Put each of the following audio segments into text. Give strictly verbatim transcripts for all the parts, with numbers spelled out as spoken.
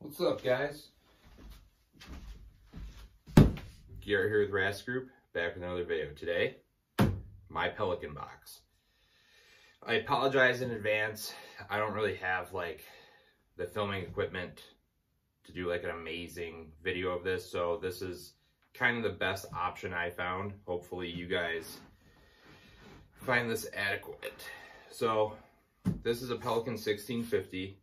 What's up, guys? Garrett here with R A S Group, back with another video. Today, my Pelican box. I apologize in advance. I don't really have like the filming equipment to do like an amazing video of this, so this is kind of the best option I found. Hopefully you guys find this adequate. So this is a Pelican sixteen fifty.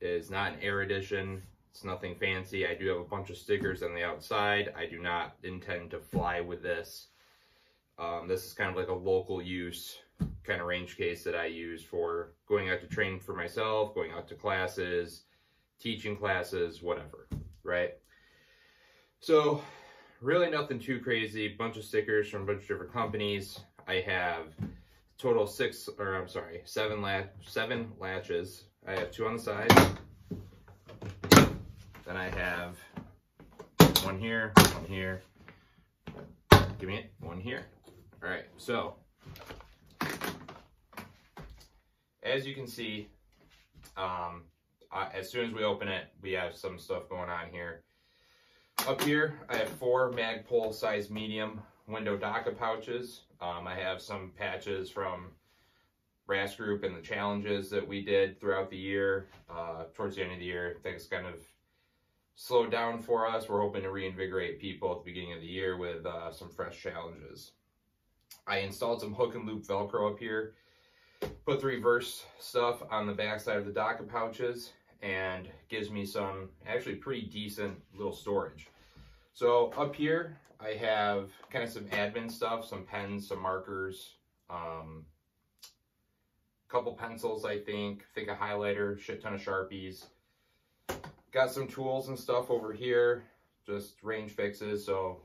It is not an air edition. It's nothing fancy. I do have a bunch of stickers on the outside. I do not intend to fly with this. Um, this is kind of like a local use kind of range case that I use for going out to train for myself, going out to classes, teaching classes, whatever, right? So really nothing too crazy. Bunch of stickers from a bunch of different companies. I have total six, or I'm sorry, seven latch, seven latches. I have two on the side. Then I have one here, one here. Give me it, one here. All right, so as you can see, um, uh, as soon as we open it, we have some stuff going on here. Up here, I have four Magpul size medium window DACA pouches. Um, I have some patches from R A S Group and the challenges that we did throughout the year. Uh, towards the end of the year, things kind of slowed down for us. We're hoping to reinvigorate people at the beginning of the year with uh, some fresh challenges. I installed some hook and loop Velcro up here, put the reverse stuff on the back side of the DACA pouches, and gives me some actually pretty decent little storage. So up here, I have kind of some admin stuff, some pens, some markers, um, couple pencils, I think, I think a highlighter, shit ton of Sharpies. Got some tools and stuff over here, just range fixes, so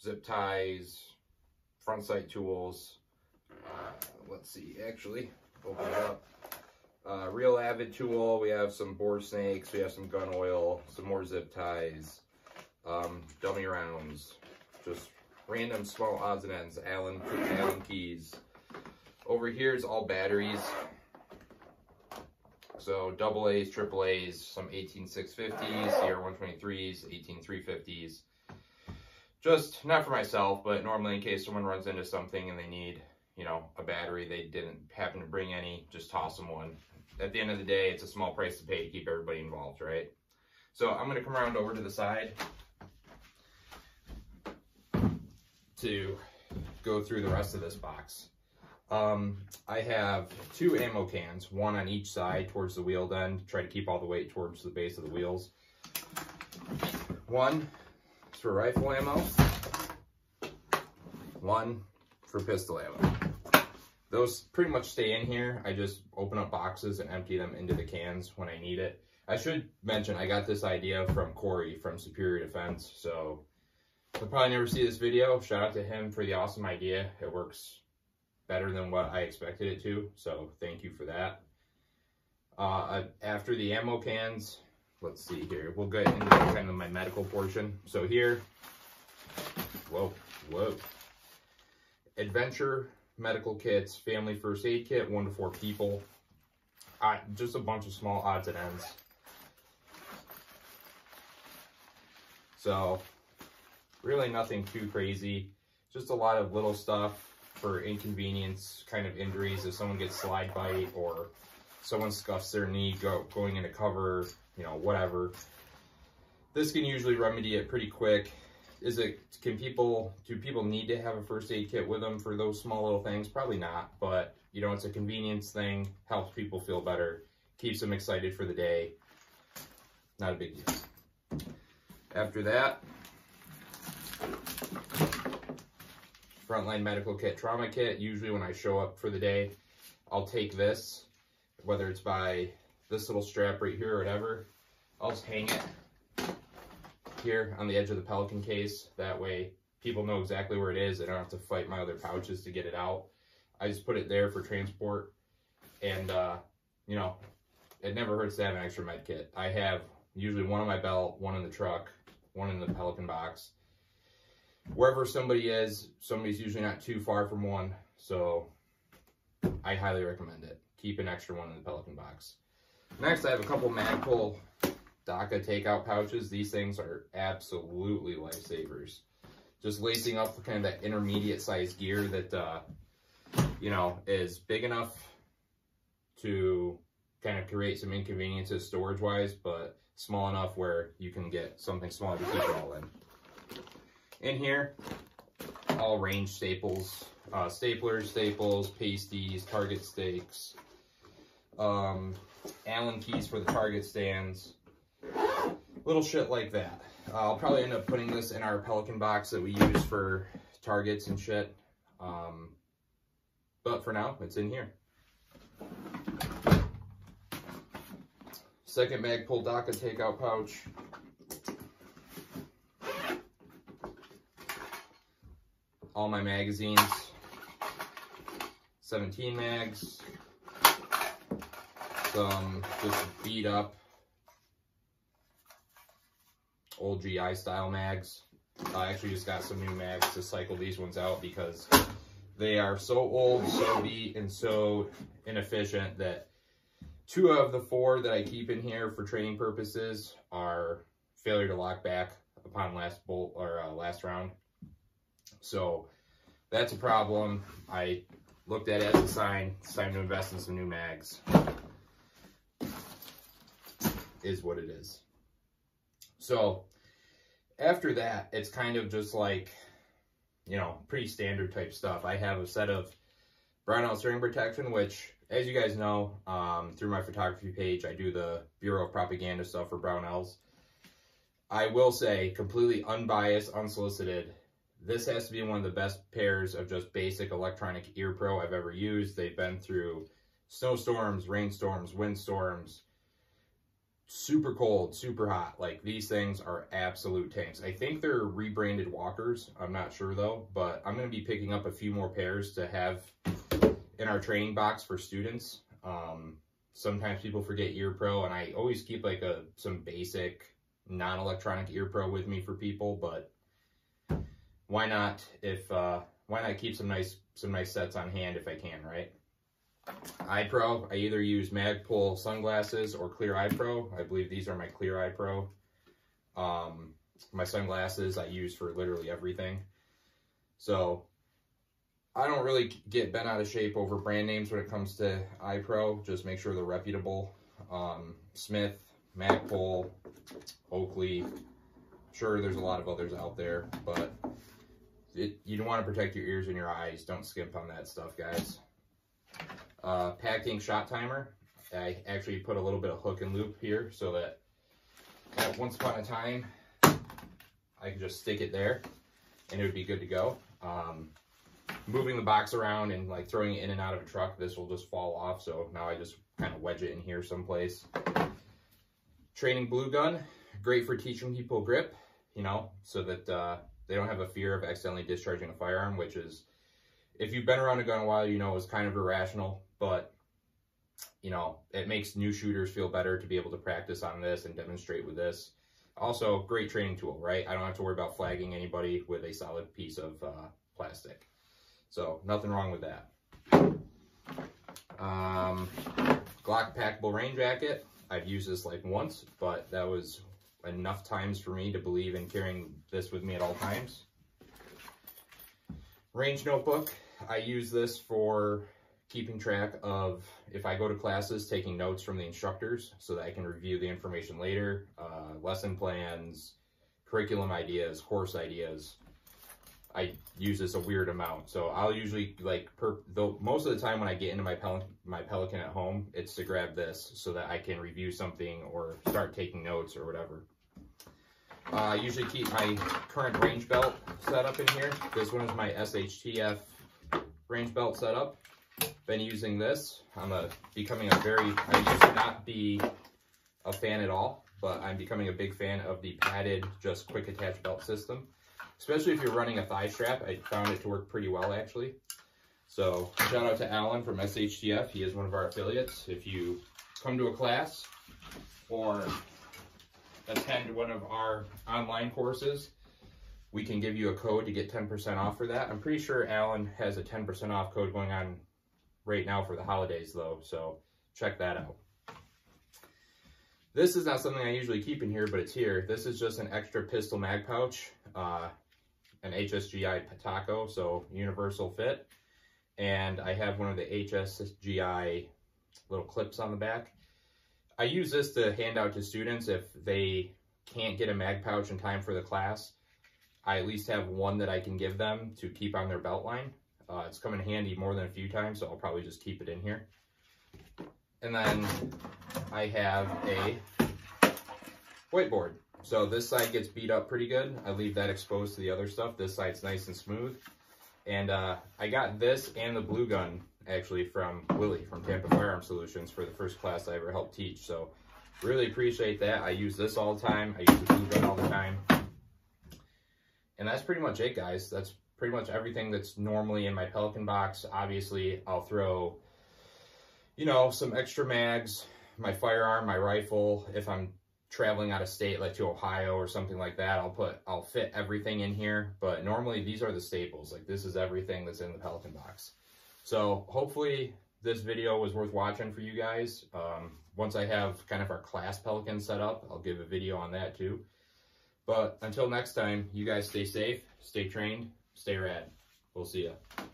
zip ties, front sight tools. Uh, let's see, actually, open it up. Uh, Real Avid tool, we have some bore snakes, we have some gun oil, some more zip ties, um, dummy rounds, just random small odds and ends, Alan, Allen keys. Over here is all batteries. So double A's, triple A's, some eighteen six fifties, C R one twenty-threes, eighteen three fifties. Just not for myself, but normally in case someone runs into something and they need, you know, a battery, they didn't happen to bring any, just toss them one. At the end of the day, it's a small price to pay to keep everybody involved, right? So I'm going to come around over to the side to go through the rest of this box. Um, I have two ammo cans, one on each side towards the wheeled end, to try to keep all the weight towards the base of the wheels. One is for rifle ammo, one for pistol ammo. Those pretty much stay in here. I just open up boxes and empty them into the cans when I need it. I should mention I got this idea from Corey from Superior Defense, so he'll probably never see this video. Shout out to him for the awesome idea. It works better than what I expected it to, so thank you for that. Uh, after the ammo cans, let's see here, we'll get into kind of my medical portion. So here, whoa, whoa. Adventure Medical Kits, Family First Aid Kit, one to four people. Uh, just a bunch of small odds and ends. So, really nothing too crazy. Just a lot of little stuff for inconvenience, kind of injuries, if someone gets slide bite or someone scuffs their knee go, going into cover, you know, whatever. This can usually remedy it pretty quick. Is it, can people, do people need to have a first aid kit with them for those small little things? Probably not, but you know, it's a convenience thing, helps people feel better, keeps them excited for the day. Not a big deal. After that, Frontline Medical Kit, Trauma Kit. Usually when I show up for the day, I'll take this, whether it's by this little strap right here or whatever, I'll just hang it here on the edge of the Pelican case. That way people know exactly where it is. I don't have to fight my other pouches to get it out. I just put it there for transport, and uh, you know, it never hurts to have an extra med kit. I have usually one on my belt, one in the truck, one in the Pelican box. Wherever somebody is, somebody's usually not too far from one, so I highly recommend it. Keep an extra one in the Pelican box. Next, I have a couple Magpul DACA takeout pouches. These things are absolutely lifesavers. Just lacing up for kind of that intermediate size gear that, uh, you know, is big enough to kind of create some inconveniences storage wise, but small enough where you can get something smaller to keep it all in. In here, all range staples, uh, staplers, staples, pasties, target stakes, um, Allen keys for the target stands, little shit like that. Uh, I'll probably end up putting this in our Pelican box that we use for targets and shit. Um, but for now, it's in here. Second Magpul DACA takeout pouch. All my magazines, seventeen mags, some just beat up old G I style mags. I actually just got some new mags to cycle these ones out because they are so old, so beat, and so inefficient that two of the four that I keep in here for training purposes are failure to lock back upon last bolt or uh, last round. So that's a problem. I looked at it as a sign. It's time to invest in some new mags. Is what it is. So after that, it's kind of just like, you know, pretty standard type stuff. I have a set of Brownell string protection, which, as you guys know, um, through my photography page, I do the Bureau of Propaganda stuff for Brownells. I will say, completely unbiased, unsolicited, this has to be one of the best pairs of just basic electronic ear pro I've ever used. They've been through snowstorms, rainstorms, windstorms, super cold, super hot. Like, these things are absolute tanks. I think they're rebranded Walkers. I'm not sure though, but I'm going to be picking up a few more pairs to have in our training box for students. Um, sometimes people forget ear pro, and I always keep like a some basic non-electronic ear pro with me for people, but why not? If uh, why not keep some nice some nice sets on hand if I can, right? Eye Pro. I either use Magpul sunglasses or Clear Eye Pro. I believe these are my Clear Eye Pro. Um, my sunglasses I use for literally everything. So I don't really get bent out of shape over brand names when it comes to Eye Pro. Just make sure they're reputable. Um, Smith, Magpul, Oakley. Sure, there's a lot of others out there, but It, you don't want to protect your ears and your eyes. Don't skimp on that stuff, guys. Uh, Packing shot timer. I actually put a little bit of hook and loop here so that uh, once upon a time, I can just stick it there and it would be good to go. Um, moving the box around and like throwing it in and out of a truck, this will just fall off. So now I just kind of wedge it in here someplace. Training blue gun. Great for teaching people grip, you know, so that uh, they don't have a fear of accidentally discharging a firearm, which is, if you've been around a gun a while, you know, is kind of irrational, but, you know, it makes new shooters feel better to be able to practice on this and demonstrate with this. Also, great training tool, right? I don't have to worry about flagging anybody with a solid piece of uh, plastic. So, nothing wrong with that. Um, Glock packable rain jacket. I've used this like once, but that was enough times for me to believe in carrying this with me at all times. Range notebook. I use this for keeping track of, if I go to classes, taking notes from the instructors so that I can review the information later. Uh, lesson plans, curriculum ideas, course ideas. I use this a weird amount. So I'll usually, like, per, though most of the time when I get into my Pelican, my Pelican at home, it's to grab this so that I can review something or start taking notes or whatever. Uh, I usually keep my current range belt set up in here. This one is my S H T F range belt set up. Been using this. I'm a, becoming a very, I used to not be a fan at all, but I'm becoming a big fan of the padded, just quick attach belt system. Especially if you're running a thigh strap. I found it to work pretty well, actually. So, shout out to Alan from S H T F. He is one of our affiliates. If you come to a class or attend one of our online courses, we can give you a code to get ten percent off for that. I'm pretty sure Alan has a ten percent off code going on right now for the holidays, though. So, check that out. This is not something I usually keep in here, but it's here. This is just an extra pistol mag pouch, uh, an H S G I Pataco, so universal fit. And I have one of the H S G I little clips on the back. I use this to hand out to students if they can't get a mag pouch in time for the class. I at least have one that I can give them to keep on their belt line. Uh, it's come in handy more than a few times, so I'll probably just keep it in here. And then I have a whiteboard. So this side gets beat up pretty good. I leave that exposed to the other stuff. This side's nice and smooth. And uh, I got this and the blue gun actually from Willie from Tampa Firearm Solutions for the first class I ever helped teach. So really appreciate that. I use this all the time. I use the blue gun all the time. And that's pretty much it, guys. That's pretty much everything that's normally in my Pelican box. Obviously, I'll throw, you know, some extra mags, my firearm, my rifle. If I'm traveling out of state, like to Ohio or something like that, I'll put, I'll fit everything in here. But normally these are the staples. Like this is everything that's in the Pelican box. So hopefully this video was worth watching for you guys. Um, once I have kind of our class Pelican set up, I'll give a video on that too. But until next time, you guys stay safe, stay trained, stay rad. We'll see ya.